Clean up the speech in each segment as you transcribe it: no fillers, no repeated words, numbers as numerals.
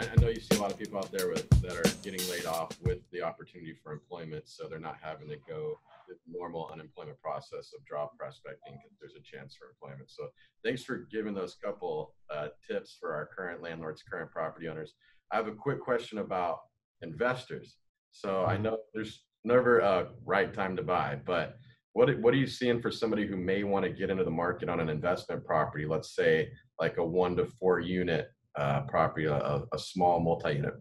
and I know you see a lot of people out there that are getting laid off with the opportunity for employment, so they're not having to go the normal unemployment process of job prospecting because there's a chance for employment. So thanks for giving those couple tips for our current landlords, current property owners. I have a quick question about investors. So I know there's never a right time to buy, but what are you seeing for somebody who may want to get into the market on an investment property, let's say like a 1 to 4 unit property, a small multi-unit?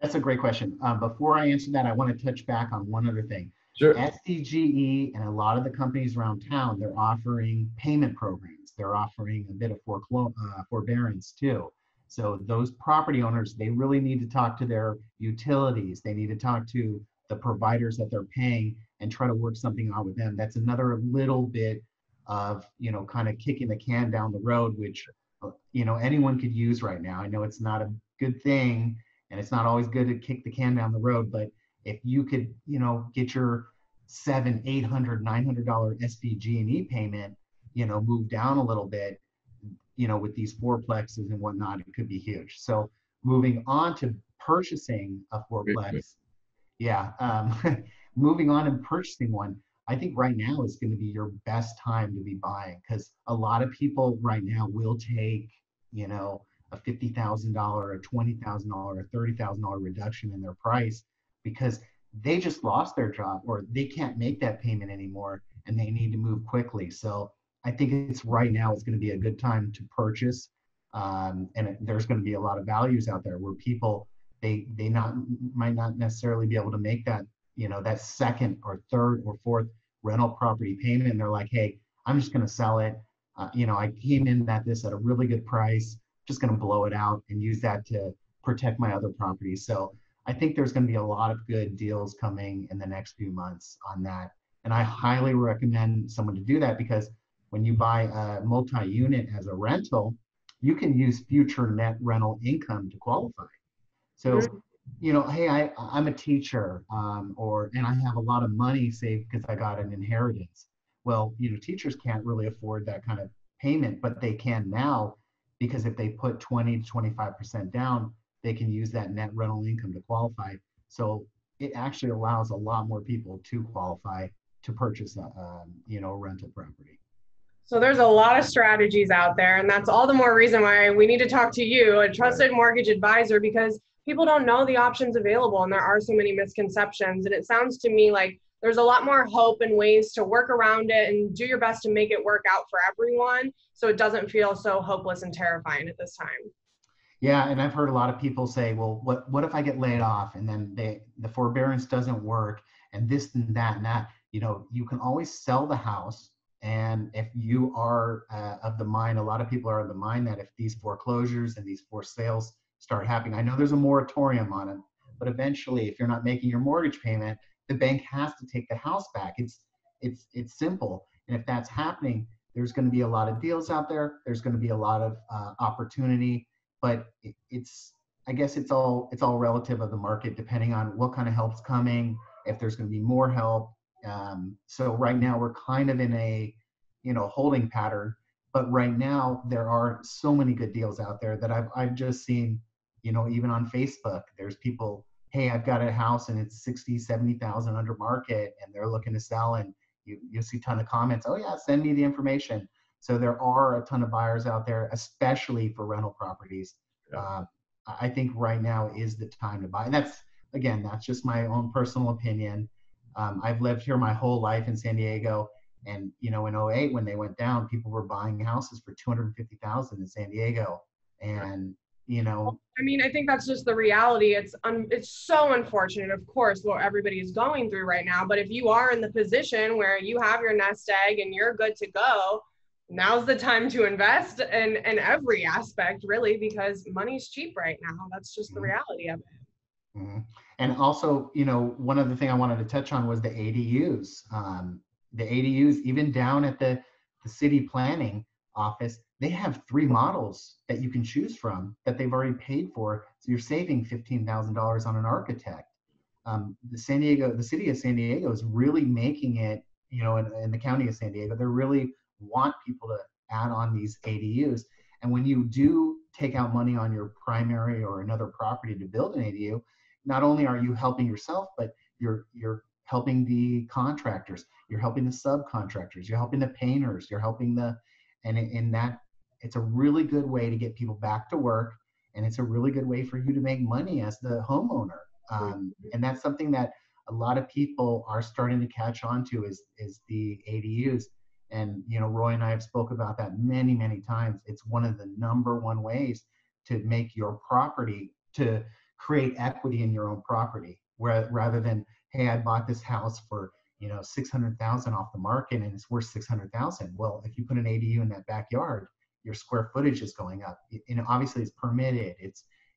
That's a great question. Before I answer that, I want to touch back on one other thing. Sure. SDG&E and a lot of the companies around town, they're offering payment programs. They're offering a bit of forbearance too. So those property owners, they really need to talk to their utilities. They need to talk to the providers that they're paying and try to work something out with them. That's another little bit of, you know, kind of kicking the can down the road, which, you know, anyone could use right now. I know it's not a good thing and it's not always good to kick the can down the road, but if you could, you know, get your $700, $800, $900 SDG&E payment, you know, move down a little bit, you know, with these fourplexes and whatnot, it could be huge. So moving on to purchasing a fourplex, yeah, moving on and purchasing one, I think right now is going to be your best time to be buying, because a lot of people right now will take, you know, a $50,000, a $20,000, a $30,000 reduction in their price, because they just lost their job or they can't make that payment anymore and they need to move quickly. So I think it's right now it's going to be a good time to purchase. And there's going to be a lot of values out there where people, they might not necessarily be able to make that, you know, that second or third or fourth rental property payment. And they're like, hey, I'm just going to sell it. You know, I came in at this at a really good price, just going to blow it out and use that to protect my other property. So I think there's going to be a lot of good deals coming in the next few months on that. And I highly recommend someone to do that, because when you buy a multi-unit as a rental, you can use future net rental income to qualify. So, you know, hey, I'm a teacher and I have a lot of money saved because I got an inheritance. Well, you know, teachers can't really afford that kind of payment, but they can now, because if they put 20 to 25% down, they can use that net rental income to qualify. So it actually allows a lot more people to qualify to purchase a, you know, rental property. So there's a lot of strategies out there, and that's all the more reason why we need to talk to you, a trusted mortgage advisor, because people don't know the options available and there are so many misconceptions. And it sounds to me like there's a lot more hope and ways to work around it and do your best to make it work out for everyone, so it doesn't feel so hopeless and terrifying at this time. Yeah, and I've heard a lot of people say, well, what if I get laid off and then the forbearance doesn't work and this and that and that. You know, you can always sell the house. And if you are of the mind, a lot of people are of the mind that if these foreclosures and these forced sales start happening, I know there's a moratorium on it, but eventually if you're not making your mortgage payment, the bank has to take the house back. It's simple. And if that's happening, there's going to be a lot of deals out there. There's going to be a lot of opportunity. But I guess it's all relative of the market, depending on what kind of help's coming, if there's going to be more help. So right now we're kind of in a, you know, holding pattern, but right now there are so many good deals out there that I've just seen, you know, even on Facebook, there's people, hey, I've got a house and it's 60, 70,000 under market and they're looking to sell, and you'll see a ton of comments. Oh yeah, send me the information. So there are a ton of buyers out there, especially for rental properties. Yeah. I think right now is the time to buy. And that's, again, that's just my own personal opinion. I've lived here my whole life in San Diego, and, you know, in 2008 when they went down, people were buying houses for $250,000 in San Diego, and, you know. I mean, I think that's just the reality. It's so unfortunate, of course, what everybody is going through right now, but if you are in the position where you have your nest egg and you're good to go, now's the time to invest in every aspect, really, because money's cheap right now. That's just the reality of it. Mm-hmm. And also, you know, one other thing I wanted to touch on was the ADUs. The ADUs, even down at the city planning office, they have 3 models that you can choose from that they've already paid for. So you're saving $15,000 on an architect. The city of San Diego is really making it, you know, in the county of San Diego, they really want people to add on these ADUs. And when you do take out money on your primary or another property to build an ADU, not only are you helping yourself, but you're helping the contractors, you're helping the subcontractors, you're helping the painters, you're helping the, and in that, it's a really good way to get people back to work, and it's a really good way for you to make money as the homeowner. And that's something that a lot of people are starting to catch on to is the ADUs. And, you know, Roy and I have spoke about that many, many times. It's one of the #1 ways to make your property, to create equity in your own property, where rather than, hey, I bought this house for, you know, $600,000 off the market and it's worth $600,000. Well, if you put an ADU in that backyard, your square footage is going up. And obviously it's permitted.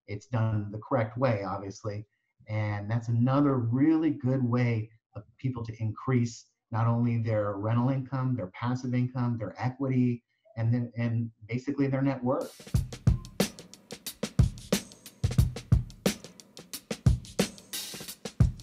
It's done the correct way, obviously. And that's another really good way of people to increase not only their rental income, their passive income, their equity, and basically their net worth.